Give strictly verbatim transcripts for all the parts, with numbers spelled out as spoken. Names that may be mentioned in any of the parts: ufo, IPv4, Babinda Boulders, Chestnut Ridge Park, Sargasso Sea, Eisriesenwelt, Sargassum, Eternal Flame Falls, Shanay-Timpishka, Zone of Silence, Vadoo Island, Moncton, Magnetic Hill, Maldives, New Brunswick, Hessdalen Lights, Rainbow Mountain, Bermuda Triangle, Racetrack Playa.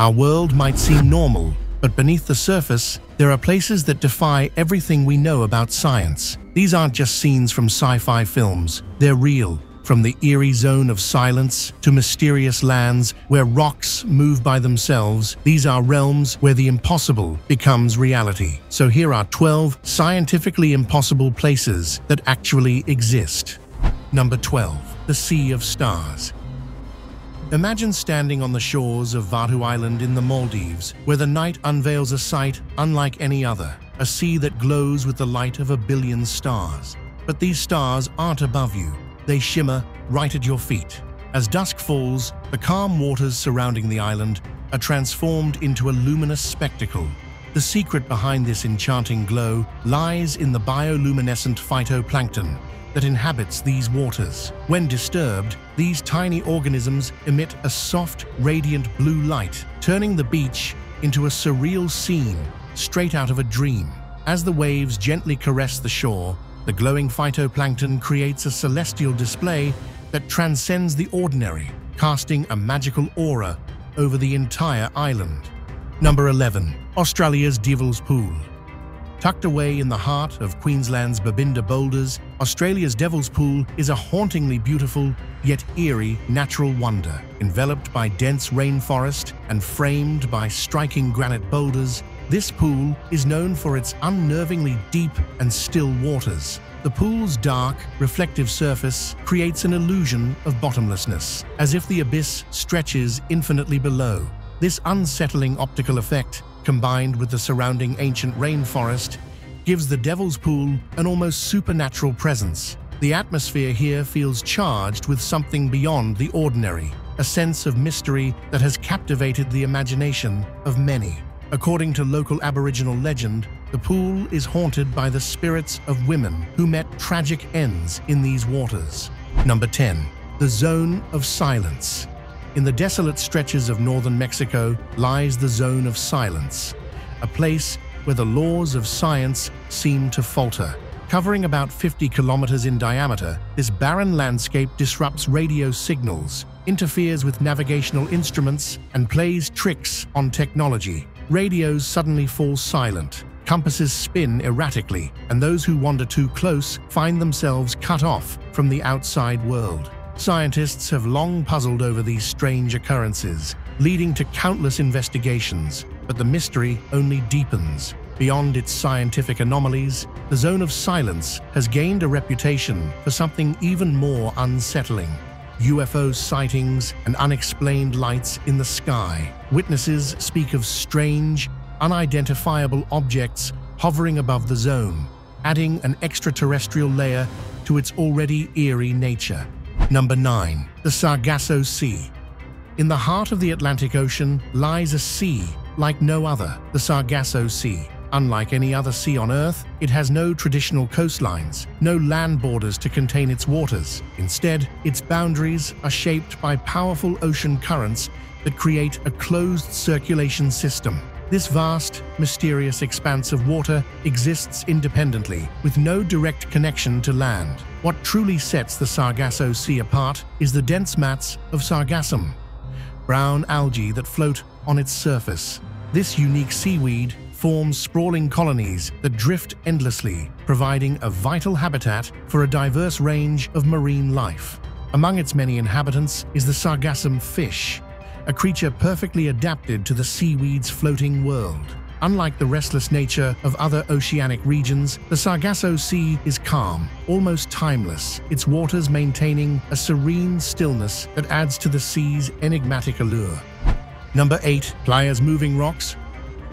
Our world might seem normal, but beneath the surface, there are places that defy everything we know about science. These aren't just scenes from sci-fi films, they're real. From the eerie zone of silence to mysterious lands where rocks move by themselves, these are realms where the impossible becomes reality. So here are twelve scientifically impossible places that actually exist. Number twelve. The Sea of Stars. Imagine standing on the shores of Vadoo Island in the Maldives, where the night unveils a sight unlike any other, a sea that glows with the light of a billion stars. But these stars aren't above you. They shimmer right at your feet. As dusk falls, the calm waters surrounding the island are transformed into a luminous spectacle. The secret behind this enchanting glow lies in the bioluminescent phytoplankton that inhabits these waters. When disturbed, these tiny organisms emit a soft, radiant blue light, turning the beach into a surreal scene straight out of a dream. As the waves gently caress the shore, the glowing phytoplankton creates a celestial display that transcends the ordinary, casting a magical aura over the entire island. Number eleven. Australia's Devil's Pool. Tucked away in the heart of Queensland's Babinda Boulders, Australia's Devil's Pool is a hauntingly beautiful yet eerie natural wonder. Enveloped by dense rainforest and framed by striking granite boulders, this pool is known for its unnervingly deep and still waters. The pool's dark, reflective surface creates an illusion of bottomlessness, as if the abyss stretches infinitely below. This unsettling optical effect, combined with the surrounding ancient rainforest, gives the Devil's Pool an almost supernatural presence. The atmosphere here feels charged with something beyond the ordinary, a sense of mystery that has captivated the imagination of many. According to local Aboriginal legend, the pool is haunted by the spirits of women who met tragic ends in these waters. Number ten. The Zone of Silence. In the desolate stretches of northern Mexico lies the Zone of Silence, a place where the laws of science seem to falter. Covering about fifty kilometers in diameter, this barren landscape disrupts radio signals, interferes with navigational instruments, and plays tricks on technology. Radios suddenly fall silent, compasses spin erratically, and those who wander too close find themselves cut off from the outside world. Scientists have long puzzled over these strange occurrences, leading to countless investigations, but the mystery only deepens. Beyond its scientific anomalies, the Zone of Silence has gained a reputation for something even more unsettling. U F O sightings and unexplained lights in the sky. Witnesses speak of strange, unidentifiable objects hovering above the zone, adding an extraterrestrial layer to its already eerie nature. Number nine. The Sargasso Sea. In the heart of the Atlantic Ocean lies a sea like no other, the Sargasso Sea. Unlike any other sea on Earth, it has no traditional coastlines, no land borders to contain its waters. Instead, its boundaries are shaped by powerful ocean currents that create a closed circulation system. This vast, mysterious expanse of water exists independently, with no direct connection to land. What truly sets the Sargasso Sea apart is the dense mats of Sargassum, brown algae that float on its surface. This unique seaweed forms sprawling colonies that drift endlessly, providing a vital habitat for a diverse range of marine life. Among its many inhabitants is the Sargassum fish, a creature perfectly adapted to the seaweed's floating world. Unlike the restless nature of other oceanic regions, the Sargasso Sea is calm, almost timeless, its waters maintaining a serene stillness that adds to the sea's enigmatic allure. Number eight. Playa's Moving Rocks.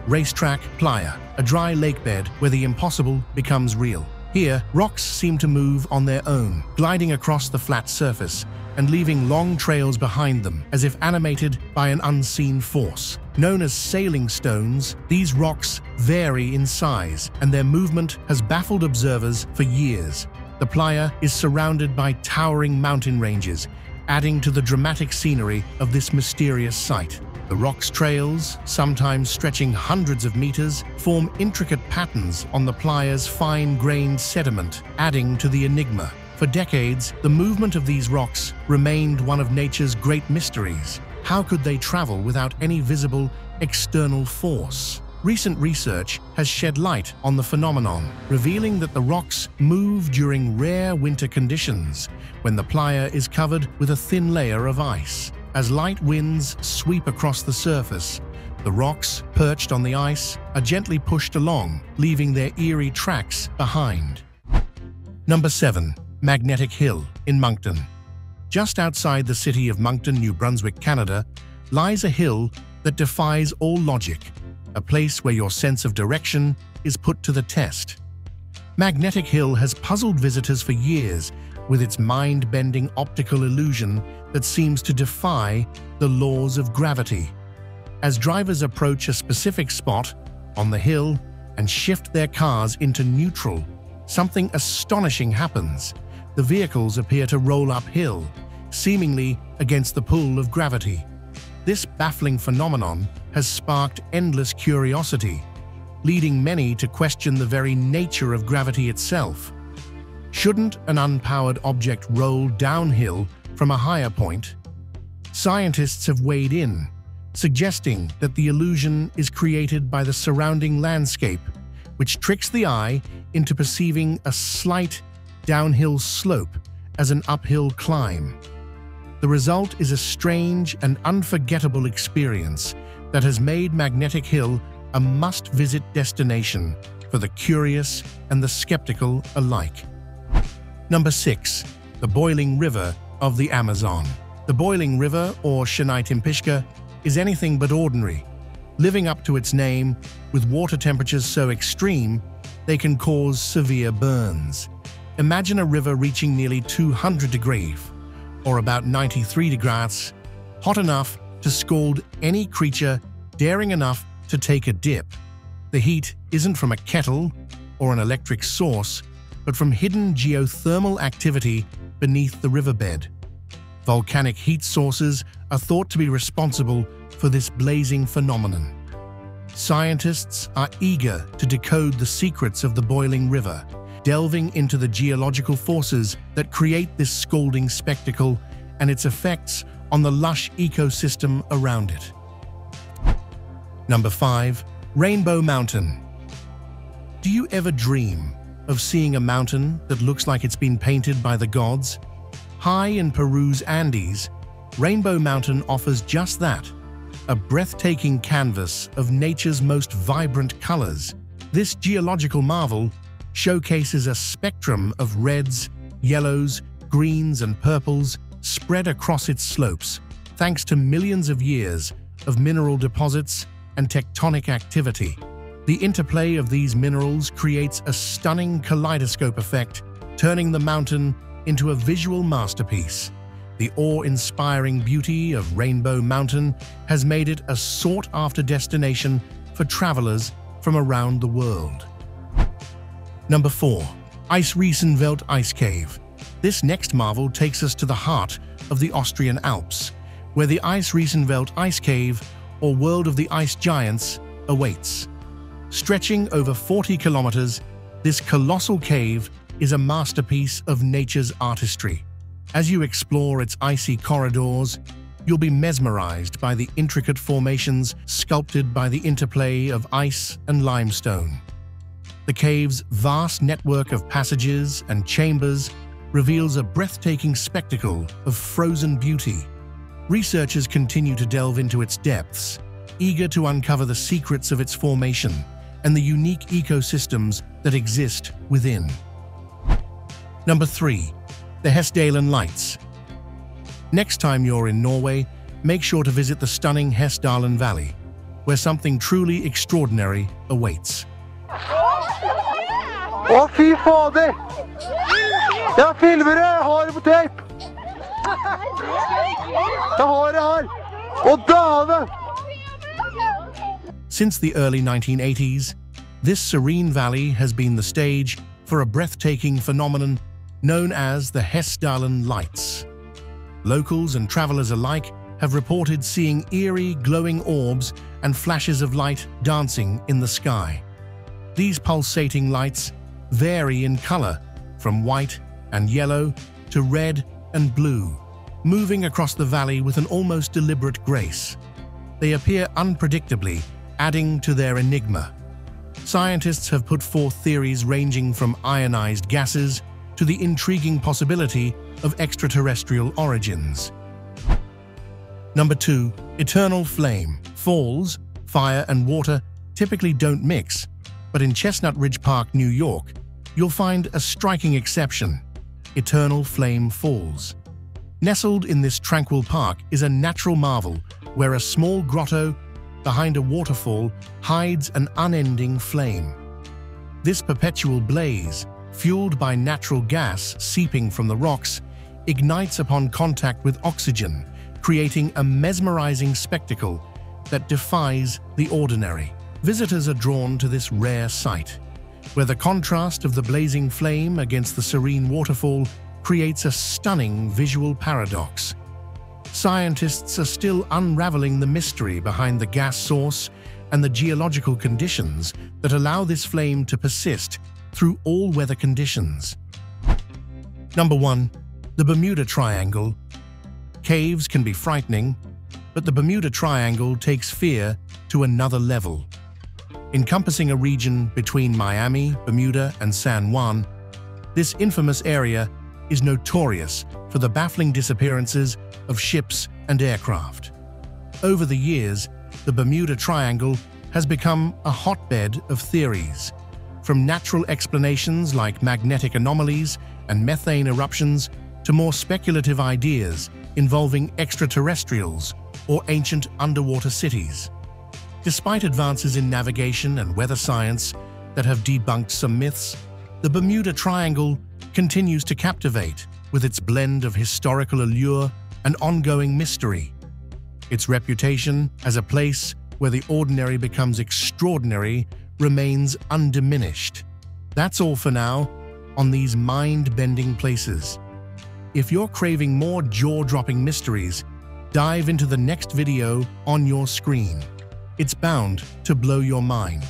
Racetrack Playa, a dry lakebed where the impossible becomes real. Here, rocks seem to move on their own, gliding across the flat surface and leaving long trails behind them, as if animated by an unseen force. Known as sailing stones, these rocks vary in size, and their movement has baffled observers for years. The playa is surrounded by towering mountain ranges, adding to the dramatic scenery of this mysterious site. The rocks' trails, sometimes stretching hundreds of meters, form intricate patterns on the playa's fine-grained sediment, adding to the enigma. For decades, the movement of these rocks remained one of nature's great mysteries. How could they travel without any visible external force? Recent research has shed light on the phenomenon, revealing that the rocks move during rare winter conditions when the playa is covered with a thin layer of ice. As light winds sweep across the surface, the rocks, perched on the ice, are gently pushed along, leaving their eerie tracks behind. Number seven. Magnetic Hill in Moncton. Just outside the city of Moncton, New Brunswick, Canada, lies a hill that defies all logic, a place where your sense of direction is put to the test. Magnetic Hill has puzzled visitors for years with its mind-bending optical illusion that seems to defy the laws of gravity. As drivers approach a specific spot on the hill and shift their cars into neutral, something astonishing happens. The vehicles appear to roll uphill, seemingly against the pull of gravity. This baffling phenomenon has sparked endless curiosity, leading many to question the very nature of gravity itself. Shouldn't an unpowered object roll downhill from a higher point? Scientists have weighed in, suggesting that the illusion is created by the surrounding landscape, which tricks the eye into perceiving a slight downhill slope as an uphill climb. The result is a strange and unforgettable experience that has made Magnetic Hill a must-visit destination for the curious and the skeptical alike. Number six. The Boiling River of the Amazon. The Boiling River, or Shanay-Timpishka, is anything but ordinary, living up to its name, with water temperatures so extreme they can cause severe burns. Imagine a river reaching nearly two hundred degrees, or about ninety-three degrees, hot enough to scald any creature daring enough to take a dip. The heat isn't from a kettle or an electric source, but from hidden geothermal activity beneath the riverbed. Volcanic heat sources are thought to be responsible for this blazing phenomenon. Scientists are eager to decode the secrets of the boiling river, delving into the geological forces that create this scalding spectacle and its effects on the lush ecosystem around it. Number five. Rainbow Mountain. Do you ever dream of seeing a mountain that looks like it's been painted by the gods? High in Peru's Andes, Rainbow Mountain offers just that, a breathtaking canvas of nature's most vibrant colors. This geological marvel showcases a spectrum of reds, yellows, greens, and purples spread across its slopes, thanks to millions of years of mineral deposits and tectonic activity. The interplay of these minerals creates a stunning kaleidoscope effect, turning the mountain into a visual masterpiece. The awe-inspiring beauty of Rainbow Mountain has made it a sought-after destination for travelers from around the world. Number four. Eisriesenwelt Ice Cave. This next marvel takes us to the heart of the Austrian Alps, where the Eisriesenwelt Ice Cave, or World of the Ice Giants, awaits. Stretching over forty kilometers, this colossal cave is a masterpiece of nature's artistry. As you explore its icy corridors, you'll be mesmerized by the intricate formations sculpted by the interplay of ice and limestone. The cave's vast network of passages and chambers reveals a breathtaking spectacle of frozen beauty. Researchers continue to delve into its depths, eager to uncover the secrets of its formation and the unique ecosystems that exist within. Number three. The Hessdalen Lights. Next time you're in Norway, make sure to visit the stunning Hessdalen Valley, where something truly extraordinary awaits. Oh, fy fader! Jeg filmer det, jeg har det på tape! Jeg har det her! Og dæven! Since the early nineteen eighties, this serene valley has been the stage for a breathtaking phenomenon known as the Hessdalen Lights. Locals and travelers alike have reported seeing eerie, glowing orbs and flashes of light dancing in the sky. These pulsating lights vary in color, from white and yellow to red and blue, moving across the valley with an almost deliberate grace. They appear unpredictably, adding to their enigma. Scientists have put forth theories ranging from ionized gases to the intriguing possibility of extraterrestrial origins. Number two, Eternal Flame Falls. Fire and water typically don't mix, but in Chestnut Ridge Park, New York, you'll find a striking exception: Eternal Flame Falls. Nestled in this tranquil park is a natural marvel where a small grotto behind a waterfall hides an unending flame. This perpetual blaze, fueled by natural gas seeping from the rocks, ignites upon contact with oxygen, creating a mesmerizing spectacle that defies the ordinary. Visitors are drawn to this rare sight, where the contrast of the blazing flame against the serene waterfall creates a stunning visual paradox. Scientists are still unraveling the mystery behind the gas source and the geological conditions that allow this flame to persist through all weather conditions. Number one, the Bermuda Triangle. Caves can be frightening, but the Bermuda Triangle takes fear to another level. Encompassing a region between Miami, Bermuda, and San Juan, this infamous area is notorious for the baffling disappearances of ships and aircraft. Over the years, the Bermuda Triangle has become a hotbed of theories, from natural explanations like magnetic anomalies and methane eruptions to more speculative ideas involving extraterrestrials or ancient underwater cities. Despite advances in navigation and weather science that have debunked some myths, the Bermuda Triangle continues to captivate with its blend of historical allure and ongoing mystery. Its reputation as a place where the ordinary becomes extraordinary remains undiminished. That's all for now on these mind-bending places. If you're craving more jaw-dropping mysteries, dive into the next video on your screen. It's bound to blow your mind.